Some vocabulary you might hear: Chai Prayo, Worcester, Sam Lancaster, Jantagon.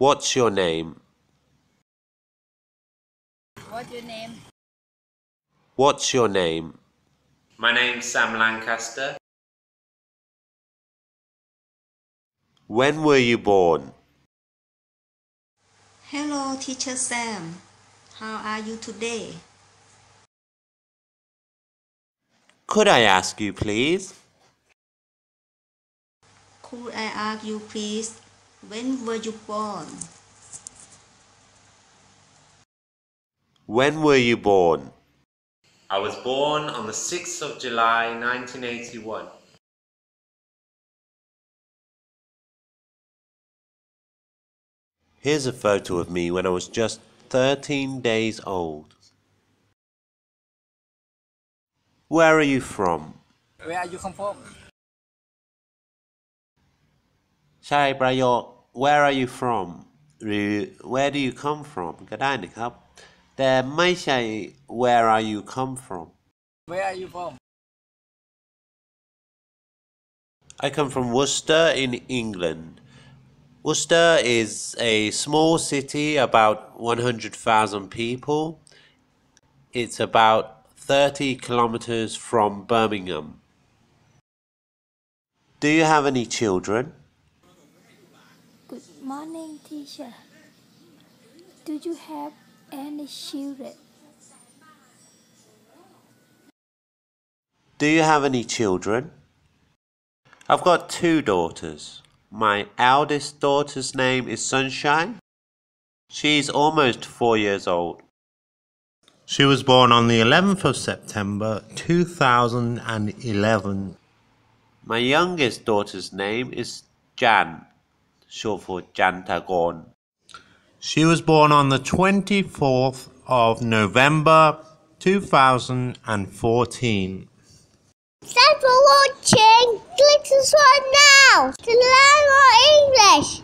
What's your name? What's your name? What's your name? My name's Sam Lancaster. When were you born? Hello, Teacher Sam. How are you today? Could I ask you, please? Could I ask you, please, when were you born? When were you born? I was born on the 6th of July, 1981. Here's a photo of me when I was just 13 days old. Where are you from? Where are you come from? Chai Prayo, where are you from? หรือ where do you come from ก็ได้นะครับ แต่ไม่ใช่ where are you come from. Where are you from? I come from Worcester in England. Worcester is a small city, about 100,000 people. It's about 30 kilometers from Birmingham. Do you have any children? Good morning, teacher. Do you have any children? Do you have any children? I've got two daughters. My eldest daughter's name is Sunshine. She's almost 4 years old. She was born on the 11th of September 2011. My youngest daughter's name is Jan. Short for Jantagon. She was born on the 24th of November 2014. Thanks for watching. Click subscribe now to learn more English.